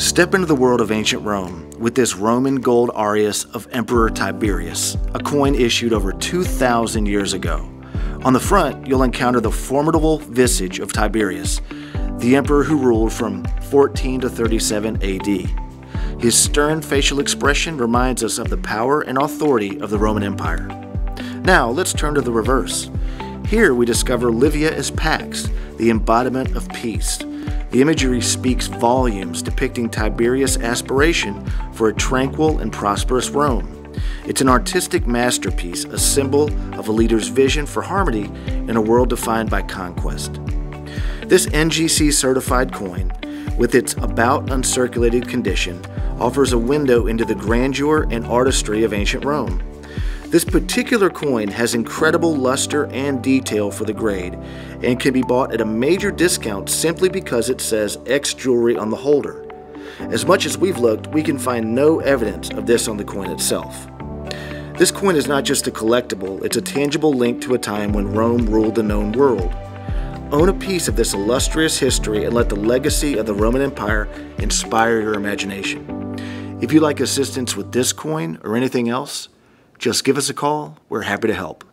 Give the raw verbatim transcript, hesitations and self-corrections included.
Step into the world of ancient Rome with this Roman gold aureus of Emperor Tiberius, a coin issued over two thousand years ago. On the front, you'll encounter the formidable visage of Tiberius, the emperor who ruled from fourteen to thirty-seven A D. His stern facial expression reminds us of the power and authority of the Roman Empire. Now, let's turn to the reverse. Here we discover Livia as PAX, the embodiment of peace. The imagery speaks volumes, depicting Tiberius' aspiration for a tranquil and prosperous Rome. It's an artistic masterpiece, a symbol of a leader's vision for harmony in a world defined by conquest. This N G C-certified coin, with its about uncirculated condition, offers a window into the grandeur and artistry of ancient Rome. This particular coin has incredible luster and detail for the grade, and can be bought at a major discount simply because it says X jewelry on the holder. As much as we've looked, we can find no evidence of this on the coin itself. This coin is not just a collectible, it's a tangible link to a time when Rome ruled the known world. Own a piece of this illustrious history and let the legacy of the Roman Empire inspire your imagination. If you'd like assistance with this coin or anything else, just give us a call. We're happy to help.